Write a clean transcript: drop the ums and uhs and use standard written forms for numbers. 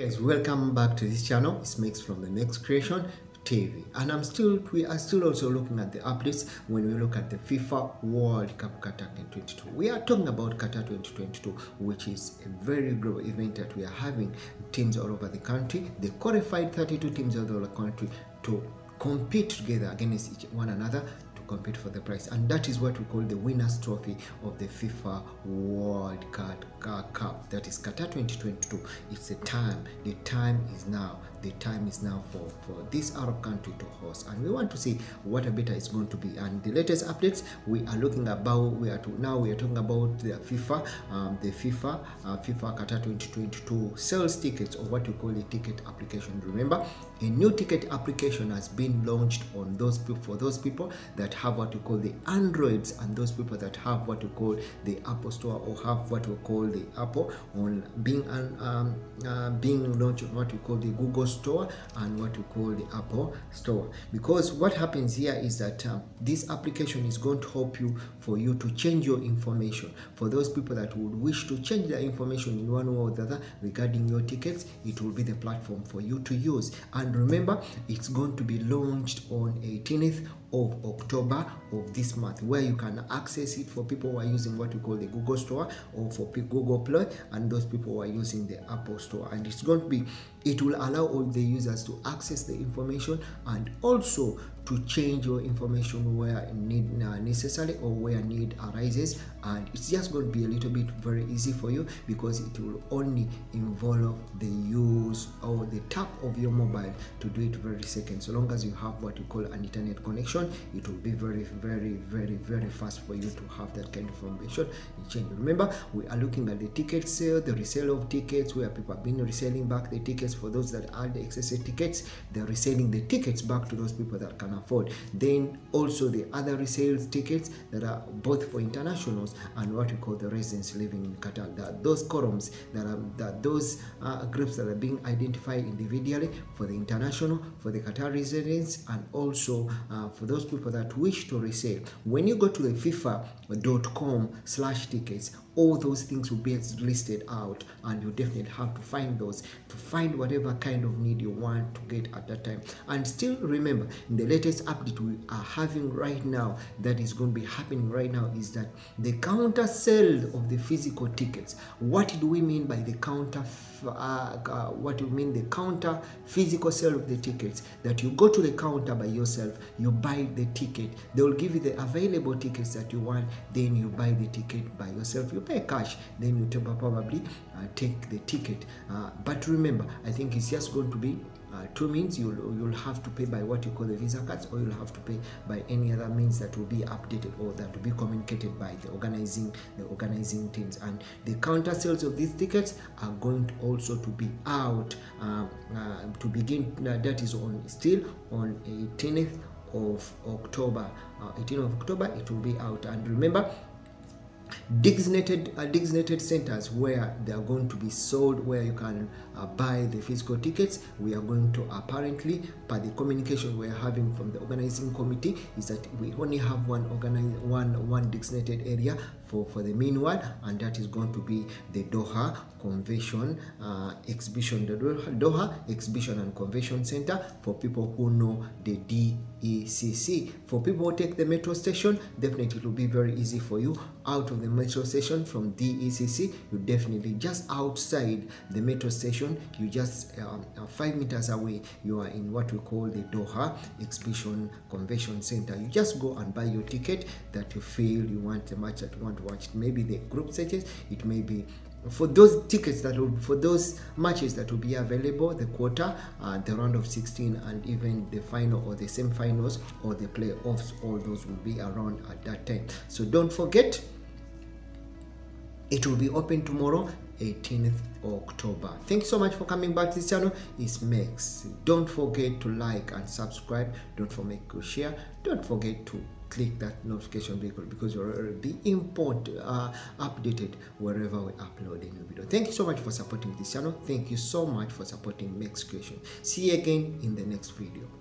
Guys, welcome back to this channel. It's Mex from the Mex Creation TV, and we are still also looking at the updates when we look at the FIFA World Cup Qatar 2022. We are talking about Qatar 2022, which is a very global event that we are having teams all over the country. They qualified 32 teams all over the country to compete together against one another. Compete for the prize, and that is what we call the winner's trophy of the FIFA World Cup, that is Qatar 2022. It's a time, the time is now for this Arab country to host, and we want to see what a better it's going to be. And the latest updates we are looking about, we are talking about the FIFA FIFA Qatar 2022 sales tickets, or what we call the ticket application. Remember, a new ticket application has been launched on those people that have what we call the Androids, and those people that have what we call the Apple Store, or have what we call the Apple, on being launched on what we call the Google Store and what we call the Apple Store. Because what happens here is that this application is going to help you to change your information. For those people that would wish to change their information in one way or the other regarding your tickets, it will be the platform for you to use. And remember, it's going to be launched on 18th of October of this month, where you can access it for people who are using what we call the Google Store, or for Google Play, and those people who are using the Apple Store. And it's going to be, it will allow all the users to access the information, and also to change your information where necessary or where need arises. And it's just going to be a little bit very easy for you, because it will only involve the use or the tap of your mobile to do it very second. So long as you have what you call an internet connection, it will be very fast for you to have that kind of information change. Remember, we are looking at the ticket sale, the resale of tickets, where people have been reselling back the tickets. For those that had the excessive tickets, they're reselling the tickets back to those people that can afford. Then also the other resales tickets that are both for internationals and what we call the residents living in Qatar. There are those columns that are those groups that are being identified individually for the international, for the Qatar residents, and also for those people that wish to resale. When you go to the fifa.com/tickets, all those things will be listed out, and you definitely have to find those to find whatever kind of need you want to get at that time. And still remember, in the latest update we are having right now, that is going to be happening right now, is that the counter sale of the physical tickets. What do we mean by the counter? The counter physical sale of the tickets, that you go to the counter by yourself, you buy the ticket, they will give you the available tickets that you want, then you buy the ticket by yourself. You pay cash, then you probably take the ticket. But remember, I think it's just going to be 2 means. You'll have to pay by what you call the Visa cards, or you'll have to pay by any other means that will be updated, or that will be communicated by the organizing teams. And the counter sales of these tickets are going to also to be out to begin. That is still on 18th of October. 18th of October it will be out. And remember, designated centers where they are going to be sold, where you can buy the physical tickets. We are going to, apparently, by the communication we are having from the organizing committee, is that we only have one designated area for the meanwhile, and that is going to be the Doha Exhibition and Convention Center, for people who know the DECC. For people who take the metro station, definitely it will be very easy for you. Out of the metro station from DECC, you definitely just outside the metro station, you just 5 meters away, you are in what we call the Doha Exhibition Convention Center. You just go and buy your ticket that you feel you want, the match that you want to watch. It may be the group stages, it may be for those tickets that will, for those matches that will be available, the quarter, the round of 16, and even the final or the semi-finals or the playoffs. All those will be around at that time. So don't forget, it will be open tomorrow, 18th October. Thank you so much for coming back to this channel. It's Mex. Don't forget to like and subscribe. Don't forget to share. Don't forget to click that notification bell, because you'll be updated wherever we upload a new video. Thank you so much for supporting this channel. Thank you so much for supporting Mex Creation. See you again in the next video.